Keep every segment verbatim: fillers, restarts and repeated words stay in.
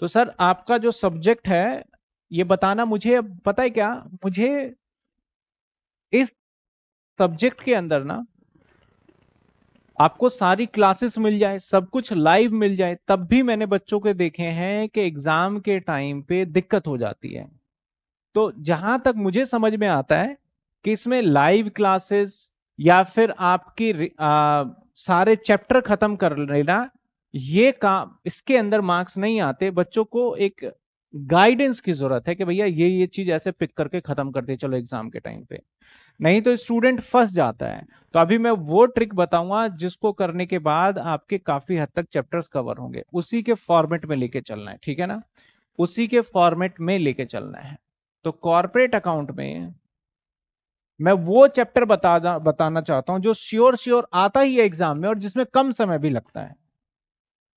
तो सर आपका जो सब्जेक्ट है ये बताना मुझे पता है क्या, मुझे इस सब्जेक्ट के अंदर ना आपको सारी क्लासेस मिल जाए, सब कुछ लाइव मिल जाए, तब भी मैंने बच्चों के देखे हैं कि एग्जाम के टाइम पे दिक्कत हो जाती है। तो जहां तक मुझे समझ में आता है कि इसमें लाइव क्लासेस या फिर आपकी आ, सारे चैप्टर खत्म कर लेना, ये काम, इसके अंदर मार्क्स नहीं आते। बच्चों को एक गाइडेंस की जरूरत है कि भैया ये ये चीज ऐसे पिक करके खत्म करते चलो एग्जाम के टाइम पे, नहीं तो स्टूडेंट फंस जाता है। तो अभी मैं वो ट्रिक बताऊंगा जिसको करने के बाद आपके काफी हद तक चैप्टर्स कवर होंगे। उसी के फॉर्मेट में लेके चलना है, ठीक है ना, उसी के फॉर्मेट में लेके चलना है। तो कॉर्पोरेट अकाउंट में मैं वो चैप्टर बता बताना चाहता हूं जो श्योर श्योर आता ही है एग्जाम में और जिसमें कम समय भी लगता है।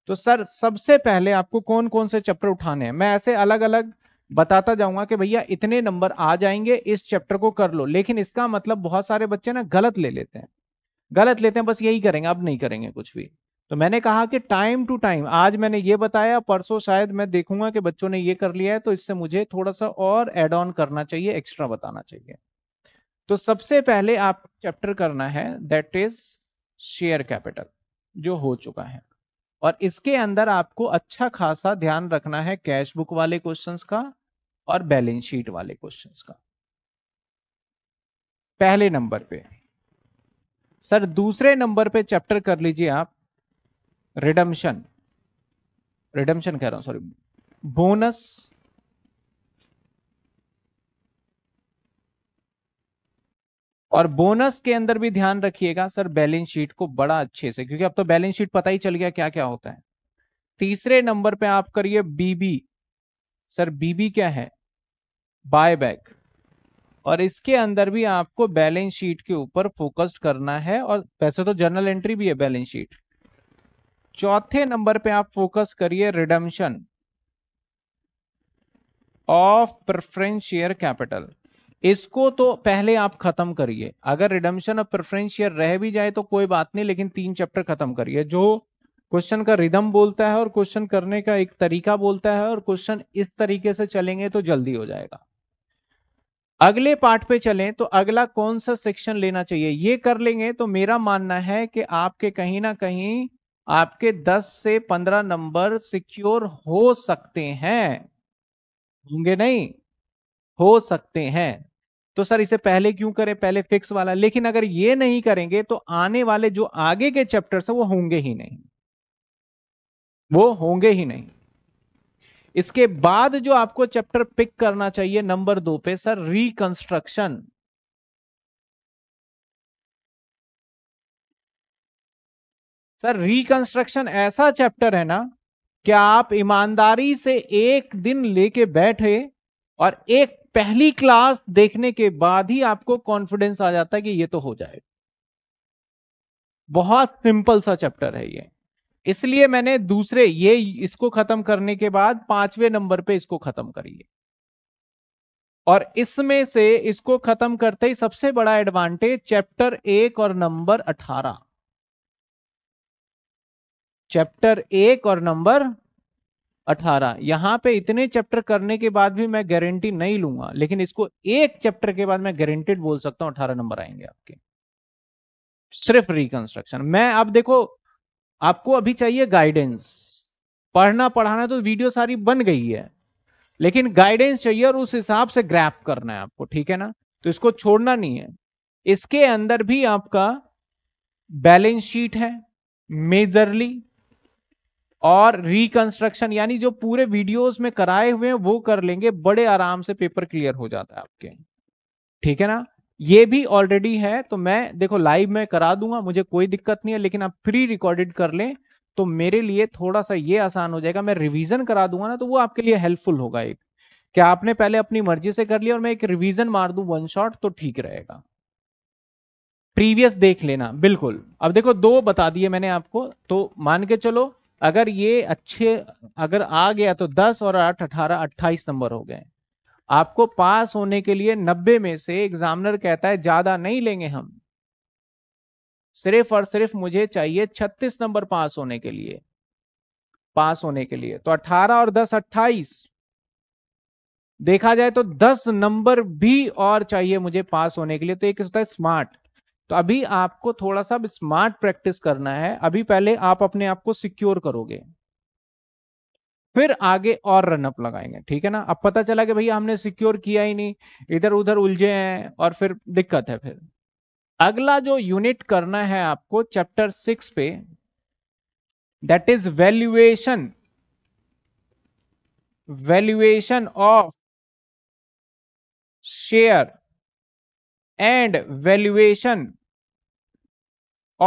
तो सर सबसे पहले आपको कौन कौन से चैप्टर उठाने हैं, मैं ऐसे अलग अलग बताता जाऊंगा कि भैया इतने नंबर आ जाएंगे इस चैप्टर को कर लो, लेकिन इसका मतलब बहुत सारे बच्चे ना गलत ले लेते हैं, गलत लेते हैं, बस यही करेंगे, अब नहीं करेंगे कुछ भी। तो मैंने कहा कि टाइम टू टाइम, आज मैंने ये बताया, परसों शायद मैं देखूंगा कि बच्चों ने ये कर लिया है, तो इससे मुझे थोड़ा सा और एड ऑन करना चाहिए, एक्स्ट्रा बताना चाहिए। तो सबसे पहले आप चैप्टर करना है दैट इज शेयर कैपिटल, जो हो चुका है, और इसके अंदर आपको अच्छा खासा ध्यान रखना है कैश बुक वाले क्वेश्चंस का और बैलेंस शीट वाले क्वेश्चंस का, पहले नंबर पे। सर दूसरे नंबर पे चैप्टर कर लीजिए आप रिडम्पशन, रिडम्पशन कह रहा हूं सॉरी, बोनस, और बोनस के अंदर भी ध्यान रखिएगा सर बैलेंस शीट को बड़ा अच्छे से, क्योंकि अब तो बैलेंस शीट पता ही चल गया क्या क्या होता है। तीसरे नंबर पे आप करिए बीबी, सर बीबी क्या है, बायबैक, और इसके अंदर भी आपको बैलेंस शीट के ऊपर फोकस्ड करना है, और वैसे तो जर्नल एंट्री भी है बैलेंस शीट। चौथे नंबर पे आप फोकस करिए redemption of preference share capital, इसको तो पहले आप खत्म करिए, अगर रिडम्पशन और प्रेफरेंस शेयर रह भी जाए तो कोई बात नहीं, लेकिन तीन चैप्टर खत्म करिए जो क्वेश्चन का रिदम बोलता है और क्वेश्चन करने का एक तरीका बोलता है, और क्वेश्चन इस तरीके से चलेंगे तो जल्दी हो जाएगा। अगले पार्ट पे चलें तो अगला कौन सा सेक्शन लेना चाहिए, ये कर लेंगे तो मेरा मानना है कि आपके कहीं ना कहीं आपके दस से पंद्रह नंबर सिक्योर हो सकते हैं, होंगे नहीं, हो सकते हैं। तो सर इसे पहले क्यों करें, पहले फिक्स वाला, लेकिन अगर ये नहीं करेंगे तो आने वाले जो आगे के चैप्टर्स हैं वो होंगे ही नहीं, वो होंगे ही नहीं। इसके बाद जो आपको चैप्टर पिक करना चाहिए नंबर दो पे सर रिकंस्ट्रक्शन, सर रिकंस्ट्रक्शन ऐसा चैप्टर है ना कि आप ईमानदारी से एक दिन लेके बैठे और एक पहली क्लास देखने के बाद ही आपको कॉन्फिडेंस आ जाता है कि ये तो हो जाए। बहुत सिंपल सा चैप्टर है ये, इसलिए मैंने दूसरे ये इसको खत्म करने के बाद पांचवें नंबर पे इसको खत्म करिए, और इसमें से इसको खत्म करते ही सबसे बड़ा एडवांटेज चैप्टर एक और नंबर अठारह, चैप्टर एक और नंबर अठारह। यहां पे इतने चैप्टर करने के बाद भी मैं गारंटी नहीं लूंगा, लेकिन इसको एक चैप्टर के बाद मैं गारंटेड बोल सकता हूं अठारह नंबर आएंगे आपके, सिर्फ रिकंस्ट्रक्शन। मैं अब देखो आपको अभी चाहिए गाइडेंस, पढ़ना पढ़ाना तो वीडियो सारी बन गई है, लेकिन गाइडेंस चाहिए और उस हिसाब से ग्रैप करना है आपको, ठीक है ना, तो इसको छोड़ना नहीं है। इसके अंदर भी आपका बैलेंस शीट है मेजरली, और रिकंस्ट्रक्शन यानी जो पूरे वीडियोस में कराए हुए हैं वो कर लेंगे, बड़े आराम से पेपर क्लियर हो जाता है आपके, ठीक है ना। ये भी ऑलरेडी है तो मैं देखो लाइव में करा दूंगा, मुझे कोई दिक्कत नहीं है, लेकिन आप प्री रिकॉर्डेड कर लें तो मेरे लिए थोड़ा सा ये आसान हो जाएगा, मैं रिवीजन करा दूंगा ना तो वो आपके लिए हेल्पफुल होगा एक, क्या आपने पहले अपनी मर्जी से कर लिया और मैं एक रिवीजन मार दूं वन शॉट तो ठीक रहेगा। प्रीवियस देख लेना बिल्कुल। अब देखो दो बता दिए मैंने आपको, तो मान के चलो अगर ये अच्छे अगर आ गया तो दस और आठ अठारह अट्ठाईस नंबर हो गए। आपको पास होने के लिए नब्बे में से एग्जामिनर कहता है ज्यादा नहीं लेंगे हम, सिर्फ और सिर्फ मुझे चाहिए छत्तीस नंबर पास होने के लिए, पास होने के लिए। तो अठारह और दस अट्ठाईस, देखा जाए तो दस नंबर भी और चाहिए मुझे पास होने के लिए। तो एक होता है स्मार्ट। तो अभी आपको थोड़ा सा स्मार्ट प्रैक्टिस करना है। अभी पहले आप अपने आप को सिक्योर करोगे, फिर आगे और रनअप लगाएंगे, ठीक है ना। अब पता चला कि भैया हमने सिक्योर किया ही नहीं, इधर उधर उलझे हैं और फिर दिक्कत है। फिर अगला जो यूनिट करना है आपको चैप्टर सिक्स पे, that is valuation, valuation of share and valuation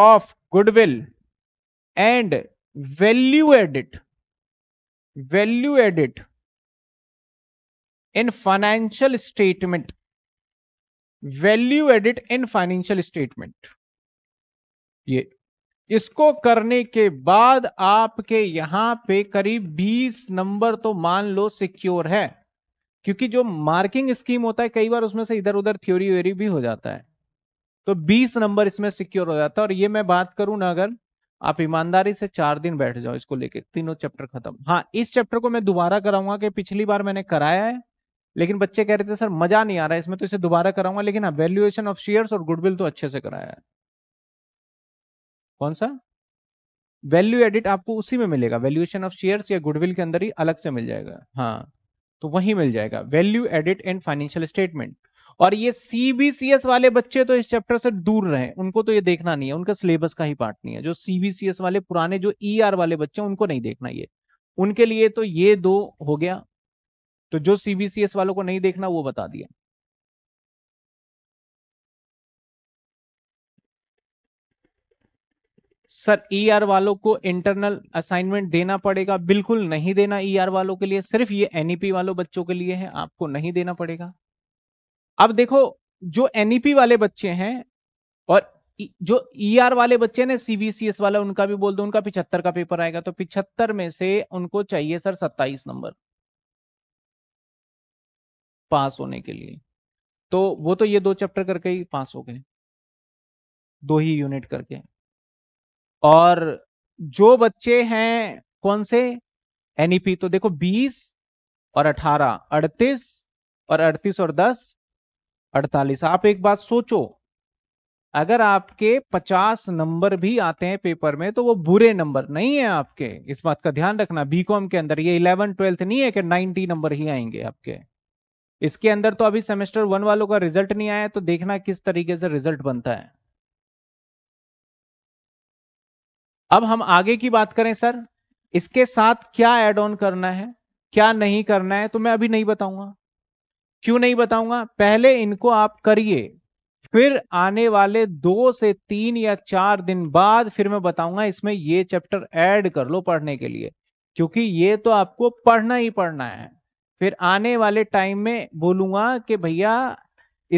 of goodwill and value added, value added in financial statement, value added in financial statement. ये इसको करने के बाद आपके यहां पे करीब बीस नंबर तो मान लो सिक्योर है, क्योंकि जो मार्किंग स्कीम होता है कई बार उसमें से इधर उधर थ्योरी वेरी भी हो जाता है। तो बीस नंबर इसमें सिक्योर हो जाता है। और ये मैं बात करूं ना, अगर आप ईमानदारी से चार दिन बैठ जाओ इसको लेके, तीनों चैप्टर खत्म। हाँ, इस चैप्टर को मैं दोबारा कराऊंगा कि पिछली बार मैंने कराया है, लेकिन बच्चे कह रहे थे सर मजा नहीं आ रहा है इसमें, तो इसे दोबारा कराऊंगा। लेकिन हाँ, वैल्यूएशन ऑफ शेयर्स और गुडविल तो अच्छे से कराया है। कौन सा वैल्यू एडिट आपको उसी में मिलेगा, वैल्यूएशन ऑफ शेयर्स या गुडविल के अंदर ही अलग से मिल जाएगा। हाँ, तो वही मिल जाएगा, value added and financial statement. और ये सीबीसीएस वाले बच्चे तो इस चैप्टर से दूर रहे, उनको तो ये देखना नहीं है, उनका सिलेबस का ही पार्ट नहीं है। जो सीबीसीएस वाले पुराने जो ईआर वाले बच्चे, उनको नहीं देखना ये, उनके लिए तो ये दो हो गया। तो जो सीबीसीएस वालों को नहीं देखना वो बता दिया। सर ईआर वालों को इंटरनल असाइनमेंट देना पड़ेगा? बिल्कुल नहीं देना ईआर वालों के लिए, सिर्फ ये एनईपी वालों बच्चों के लिए है, आपको नहीं देना पड़ेगा। अब देखो, जो एनईपी वाले बच्चे हैं और जो ईआर वाले बच्चे ने सीबीसीएस वाला, उनका भी बोल दो, उनका पिछहत्तर का पेपर आएगा। तो पिछहत्तर में से उनको चाहिए सर सत्ताईस नंबर पास होने के लिए। तो वो तो ये दो चैप्टर करके ही पास हो गए, दो ही यूनिट करके। और जो बच्चे हैं कौन से एनईपी, तो देखो बीस और अठारह, अड़तीस और अड़तीस और दस, अड़तालीस। आप एक बात सोचो, अगर आपके पचास नंबर भी आते हैं पेपर में तो वो बुरे नंबर नहीं है आपके, इस बात का ध्यान रखना। बीकॉम के अंदर ये ग्यारहवीं, बारहवीं नहीं है कि नब्बे नंबर ही आएंगे आपके। इसके अंदर तो अभी सेमेस्टर वन वालों का रिजल्ट नहीं आया, तो देखना किस तरीके से रिजल्ट बनता है। अब हम आगे की बात करें, सर इसके साथ क्या ऐड ऑन करना है क्या नहीं करना है, तो मैं अभी नहीं बताऊंगा। क्यों नहीं बताऊंगा? पहले इनको आप करिए, फिर आने वाले दो से तीन या चार दिन बाद फिर मैं बताऊंगा इसमें ये चैप्टर ऐड कर लो पढ़ने के लिए, क्योंकि ये तो आपको पढ़ना ही पढ़ना है। फिर आने वाले टाइम में बोलूंगा कि भैया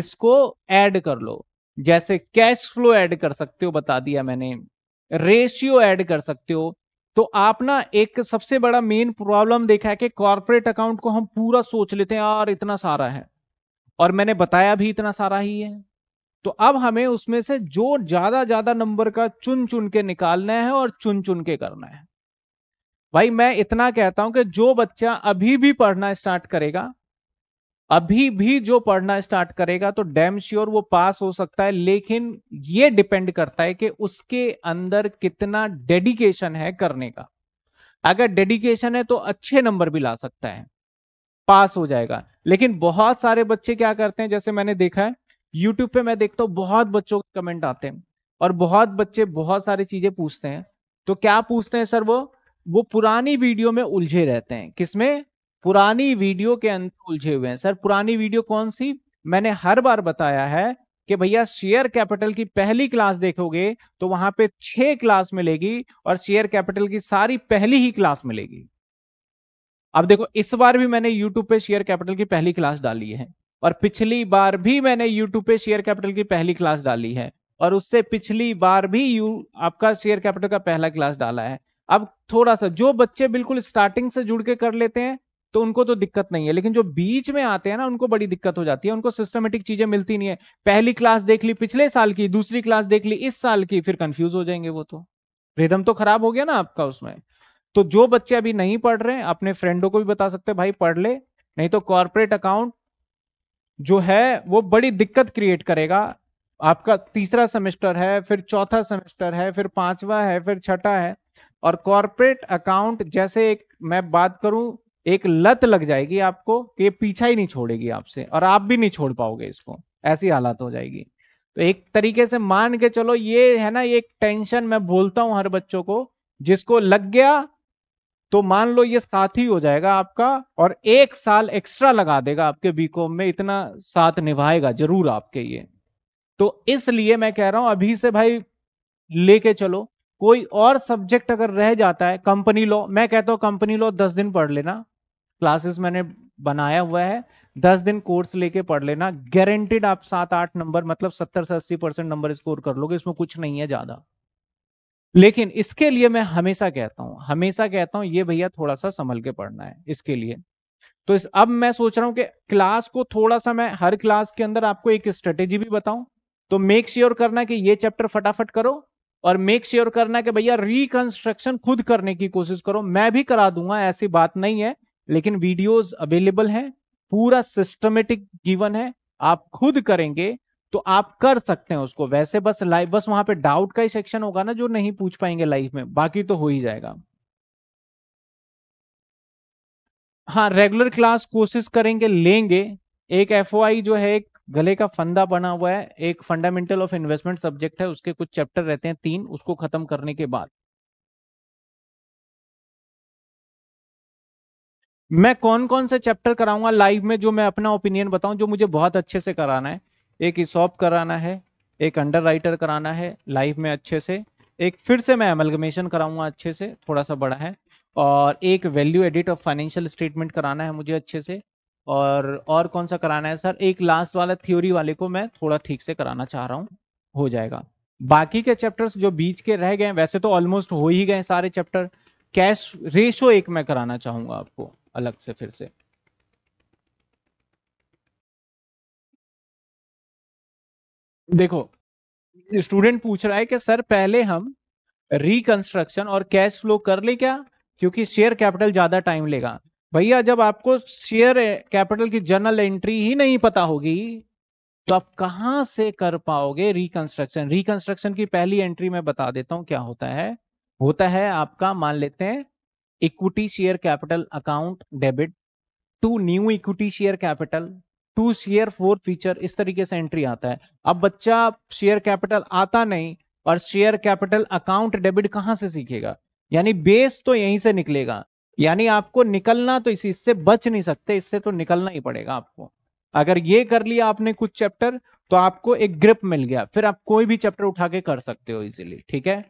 इसको ऐड कर लो, जैसे कैश फ्लो ऐड कर सकते हो, बता दिया मैंने, रेशियो ऐड कर सकते हो। तो आप ना, एक सबसे बड़ा मेन प्रॉब्लम देखा है कि कॉर्पोरेट अकाउंट को हम पूरा सोच लेते हैं और इतना सारा है, और मैंने बताया भी इतना सारा ही है। तो अब हमें उसमें से जो ज्यादा ज्यादा नंबर का चुन चुन के निकालना है और चुन चुन के करना है। भाई मैं इतना कहता हूं कि जो बच्चा अभी भी पढ़ना स्टार्ट करेगा, अभी भी जो पढ़ना स्टार्ट करेगा, तो डैम श्योर वो पास हो सकता है। लेकिन ये डिपेंड करता है कि उसके अंदर कितना डेडिकेशन है करने का। अगर डेडिकेशन है तो अच्छे नंबर भी ला सकता है, पास हो जाएगा। लेकिन बहुत सारे बच्चे क्या करते हैं, जैसे मैंने देखा है यूट्यूब पे, मैं देखता हूँ बहुत बच्चों के कमेंट आते हैं और बहुत बच्चे बहुत सारी चीजें पूछते हैं। तो क्या पूछते हैं सर? वो वो पुरानी वीडियो में उलझे रहते हैं। किसमें? पुरानी वीडियो के अंदर उलझे हुए हैं। सर पुरानी वीडियो कौन सी? मैंने हर बार बताया है कि भैया शेयर कैपिटल की पहली क्लास देखोगे तो वहां पे छह क्लास मिलेगी और शेयर कैपिटल की सारी पहली ही क्लास मिलेगी। अब देखो, इस बार भी मैंने YouTube पे शेयर कैपिटल की पहली क्लास डाली है, और पिछली बार भी मैंने YouTube पे शेयर कैपिटल की पहली क्लास डाली है, और उससे पिछली बार भी यू आपका शेयर कैपिटल का पहला क्लास डाला है। अब थोड़ा सा जो बच्चे बिल्कुल स्टार्टिंग से जुड़ के कर लेते हैं तो उनको तो दिक्कत नहीं है, लेकिन जो बीच में आते हैं ना, उनको बड़ी दिक्कत हो जाती है। उनको सिस्टमेटिक चीजें मिलती नहीं है। पहली क्लास देख ली पिछले साल की, दूसरी क्लास देख ली इस साल की, फिर कंफ्यूज हो जाएंगे। वो तो रिदम तो खराब हो गया ना आपका उसमें। तो जो बच्चे अभी नहीं पढ़ रहे हैं अपने फ्रेंडों को भी बता सकते हैं भाई पढ़ ले, नहीं तो कॉर्पोरेट अकाउंट जो है वो बड़ी दिक्कत क्रिएट करेगा। आपका तीसरा सेमेस्टर है, फिर चौथा सेमेस्टर है, फिर पांचवा है, फिर छठा है, और कॉर्पोरेट अकाउंट जैसे एक मैं बात करूं एक लत लग जाएगी आपको कि ये पीछा ही नहीं छोड़ेगी आपसे और आप भी नहीं छोड़ पाओगे इसको, ऐसी हालत हो जाएगी। तो एक तरीके से मान के चलो ये है ना, ये एक टेंशन मैं बोलता हूं हर बच्चों को, जिसको लग गया तो मान लो ये साथ ही हो जाएगा आपका, और एक साल एक्स्ट्रा लगा देगा आपके बीकॉम में, इतना साथ निभाएगा जरूर आपके ये। तो इसलिए मैं कह रहा हूं अभी से भाई लेके चलो। कोई और सब्जेक्ट अगर रह जाता है, कंपनी लॉ, मैं कहता हूँ कंपनी लॉ दस दिन पढ़ लेना, क्लासेस मैंने बनाया हुआ है, दस दिन कोर्स लेके पढ़ लेना, गारंटेड आप सात आठ नंबर मतलब सत्तर से अस्सी परसेंट नंबर स्कोर कर लोगे, इसमें कुछ नहीं है ज्यादा। लेकिन इसके लिए मैं हमेशा कहता हूं हमेशा कहता हूं ये भैया थोड़ा सा संभल के पढ़ना है इसके लिए। तो इस, अब मैं सोच रहा हूं कि क्लास को थोड़ा सा मैं हर क्लास के अंदर आपको एक स्ट्रेटेजी भी बताऊं। तो मेक श्योर करना कि ये चैप्टर फटाफट करो, और मेक श्योर करना कि भैया रिकंस्ट्रक्शन खुद करने की कोशिश करो, मैं भी करा दूंगा, ऐसी बात नहीं है, लेकिन वीडियोज अवेलेबल है, पूरा सिस्टमेटिक गिवन है, आप खुद करेंगे तो आप कर सकते हैं उसको। वैसे बस लाइव बस वहां पे डाउट का ही सेक्शन होगा ना जो नहीं पूछ पाएंगे लाइव में, बाकी तो हो ही जाएगा। हाँ, रेगुलर क्लास कोशिश करेंगे लेंगे। एक एफओआई जो है एक गले का फंदा बना हुआ है, एक फंडामेंटल ऑफ इन्वेस्टमेंट सब्जेक्ट है, उसके कुछ चैप्टर रहते हैं तीन, उसको खत्म करने के बाद मैं कौन कौन से चैप्टर कराऊंगा लाइव में, जो मैं अपना ओपिनियन बताऊं, जो मुझे बहुत अच्छे से कराना है। एक ईसॉप कराना है, एक अंडर राइटर कराना है लाइव में अच्छे से, एक फिर से मैं एमलगमेशन कराऊंगा अच्छे से, थोड़ा सा बड़ा है, और एक value added of financial statement कराना है मुझे अच्छे से, और और कौन सा कराना है सर, एक लास्ट वाला थ्योरी वाले को मैं थोड़ा ठीक से कराना चाह रहा हूँ, हो जाएगा। बाकी के चैप्टर्स जो बीच के रह गए, वैसे तो ऑलमोस्ट हो ही गए सारे चैप्टर। कैश रेशो एक मैं कराना चाहूँगा आपको अलग से फिर से। देखो स्टूडेंट पूछ रहा है कि सर पहले हम रिकंस्ट्रक्शन और कैश फ्लो कर ले क्या, क्योंकि शेयर कैपिटल ज्यादा टाइम लेगा। भैया जब आपको शेयर कैपिटल की जर्नल एंट्री ही नहीं पता होगी तो आप कहां से कर पाओगे रिकंस्ट्रक्शन। रिकंस्ट्रक्शन की पहली एंट्री मैं बता देता हूं क्या होता है। होता है आपका, मान लेते हैं equity share capital account debit to new equity share capital to share forfeiture, इस तरीके से एंट्री आता है। अब बच्चा शेयर कैपिटल आता नहीं और शेयर कैपिटल अकाउंट डेबिट कहां से सीखेगा, यानी बेस तो यहीं से निकलेगा, यानी आपको निकलना तो इसी इससे बच नहीं सकते, इससे तो निकलना ही पड़ेगा आपको। अगर ये कर लिया आपने कुछ चैप्टर तो आपको एक ग्रिप मिल गया, फिर आप कोई भी चैप्टर उठा के कर सकते हो इजीली, ठीक है।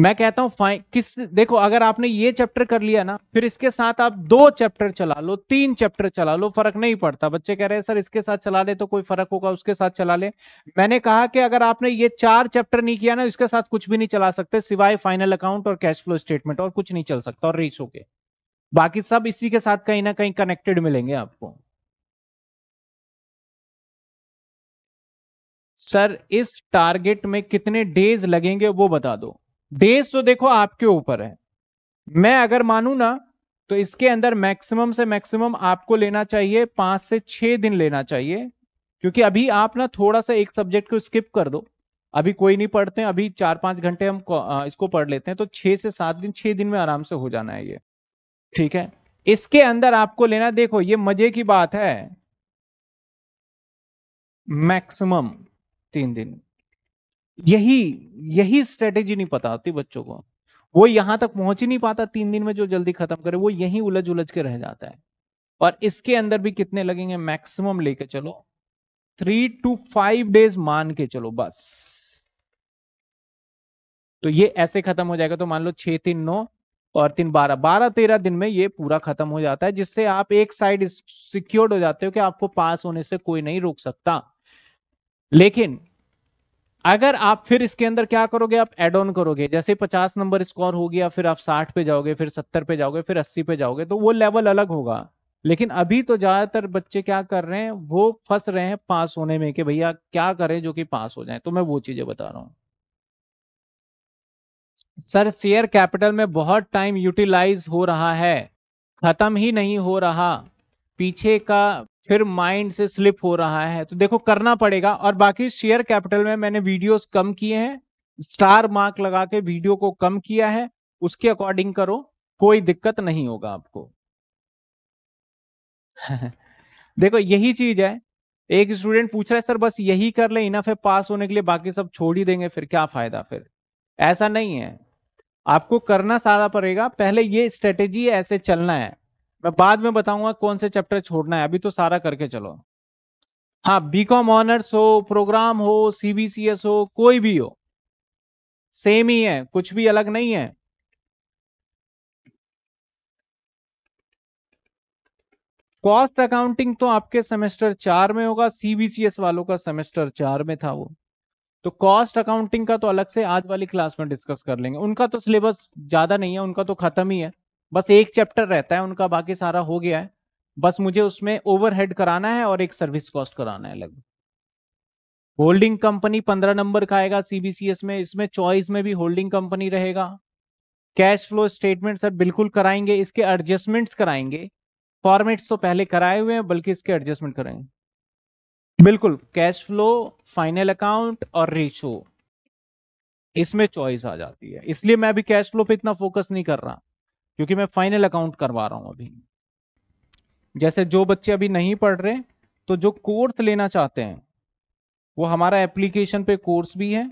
मैं कहता हूं किस देखो अगर आपने ये चैप्टर कर लिया ना, फिर इसके साथ आप दो चैप्टर चला लो, तीन चैप्टर चला लो, फर्क नहीं पड़ता। बच्चे कह रहे हैं सर इसके साथ चला ले तो कोई फर्क होगा, उसके साथ चला ले। मैंने कहा कि अगर आपने ये चार चैप्टर नहीं किया ना, इसके साथ कुछ भी नहीं चला सकते सिवाय फाइनल अकाउंट और कैश फ्लो स्टेटमेंट, और कुछ नहीं चल सकता, और रेशो के। बाकी सब इसी के साथ कहीं ना कहीं कनेक्टेड मिलेंगे आपको। सर इस टारगेट में कितने डेज लगेंगे वो बता दो। डेज तो देखो आपके ऊपर है, मैं अगर मानू ना तो इसके अंदर मैक्सिमम से मैक्सिमम आपको लेना चाहिए पांच से छह दिन लेना चाहिए, क्योंकि अभी आप ना थोड़ा सा एक सब्जेक्ट को स्किप कर दो, अभी कोई नहीं पढ़ते हैं, अभी चार पांच घंटे हम इसको पढ़ लेते हैं, तो छह से सात दिन छह दिन में आराम से हो जाना है ये, ठीक है। इसके अंदर आपको लेना, देखो ये मजे की बात है, मैक्सिमम तीन दिन। यही यही स्ट्रेटेजी नहीं पता होती बच्चों को, वो यहां तक पहुंच ही नहीं पाता, तीन दिन में जो जल्दी खत्म करे वो यही उलझ उलझ के रह जाता है। और इसके अंदर भी कितने लगेंगे मैक्सिमम लेके चलो थ्री टू फाइव डेज मान के चलो बस, तो ये ऐसे खत्म हो जाएगा। तो मान लो छह तीन नौ और तीन बारह, बारह तेरह दिन में ये पूरा खत्म हो जाता है, जिससे आप एक साइड सिक्योर्ड हो जाते हो कि आपको पास होने से कोई नहीं रोक सकता। लेकिन अगर आप फिर इसके अंदर क्या करोगे, आप एड ऑन करोगे, जैसे पचास नंबर स्कोर हो गया फिर आप साठ पे जाओगे, फिर सत्तर पे जाओगे, फिर अस्सी पे जाओगे, तो वो लेवल अलग होगा। लेकिन अभी तो ज्यादातर बच्चे क्या कर रहे हैं, वो फंस रहे हैं पास होने में कि भैया क्या करें जो कि पास हो जाए, तो मैं वो चीजें बता रहा हूँ। सर शेयर कैपिटल में बहुत टाइम यूटिलाइज हो रहा है, खत्म ही नहीं हो रहा, पीछे का फिर माइंड से स्लिप हो रहा है। तो देखो करना पड़ेगा। और बाकी शेयर कैपिटल में मैंने वीडियोस कम किए हैं, स्टार मार्क लगा के वीडियो को कम किया है, उसके अकॉर्डिंग करो, कोई दिक्कत नहीं होगा आपको। देखो यही चीज है। एक स्टूडेंट पूछ रहा है सर बस यही कर ले, इनफ है पास होने के लिए, बाकी सब छोड़ ही देंगे फिर क्या फायदा। फिर ऐसा नहीं है, आपको करना सारा पड़ेगा। पहले ये स्ट्रेटेजी ऐसे चलना है, मैं बाद में बताऊंगा कौन से चैप्टर छोड़ना है, अभी तो सारा करके चलो। हाँ, बीकॉम ऑनर्स हो, प्रोग्राम हो, सीबीसीएस हो, कोई भी हो, सेम ही है, कुछ भी अलग नहीं है। कॉस्ट अकाउंटिंग तो आपके सेमेस्टर चार में होगा, सीबीसीएस वालों का सेमेस्टर चार में था वो, तो कॉस्ट अकाउंटिंग का तो अलग से आज वाली क्लास में डिस्कस कर लेंगे। उनका तो सिलेबस ज्यादा नहीं है, उनका तो खत्म ही है, बस एक चैप्टर रहता है उनका, बाकी सारा हो गया है। बस मुझे उसमें ओवरहेड कराना है और एक सर्विस कॉस्ट कराना है लगभग। होल्डिंग कंपनी पंद्रह नंबर का आएगा सीबीसीएस में, इसमें चॉइस में भी होल्डिंग कंपनी रहेगा। कैश फ्लो स्टेटमेंट सर बिल्कुल कराएंगे, इसके एडजस्टमेंट्स कराएंगे, फॉर्मेट्स तो पहले कराए हुए हैं, बल्कि इसके एडजस्टमेंट करेंगे बिल्कुल। कैश फ्लो, फाइनल अकाउंट और रेशो, इसमें चॉइस आ जाती है, इसलिए मैं अभी कैश फ्लो पे इतना फोकस नहीं कर रहा क्योंकि मैं फाइनल अकाउंट करवा रहा हूं अभी। जैसे जो बच्चे अभी नहीं पढ़ रहे तो जो कोर्स लेना चाहते हैं, वो हमारा एप्लीकेशन पे कोर्स भी है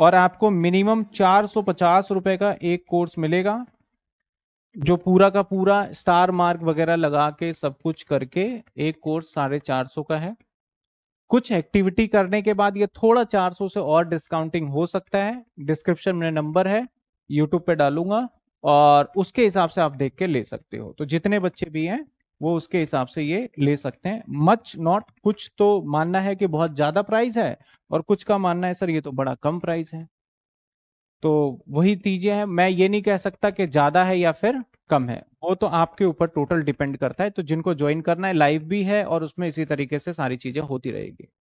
और आपको मिनिमम चार सौ पचास रुपए का एक कोर्स मिलेगा, जो पूरा का पूरा स्टार मार्क वगैरह लगा के सब कुछ करके एक कोर्स साढ़े चार सौ का है। कुछ एक्टिविटी करने के बाद ये थोड़ा चार सौ से और डिस्काउंटिंग हो सकता है। डिस्क्रिप्शन में नंबर है, यूट्यूब पे डालूंगा और उसके हिसाब से आप देख के ले सकते हो। तो जितने बच्चे भी हैं वो उसके हिसाब से ये ले सकते हैं। मच नॉट, कुछ तो मानना है कि बहुत ज्यादा प्राइस है और कुछ का मानना है सर ये तो बड़ा कम प्राइस है। तो वही चीजें हैं, मैं ये नहीं कह सकता कि ज्यादा है या फिर कम है, वो तो आपके ऊपर टोटल डिपेंड करता है। तो जिनको ज्वाइन करना है, लाइव भी है और उसमें इसी तरीके से सारी चीजें होती रहेगी।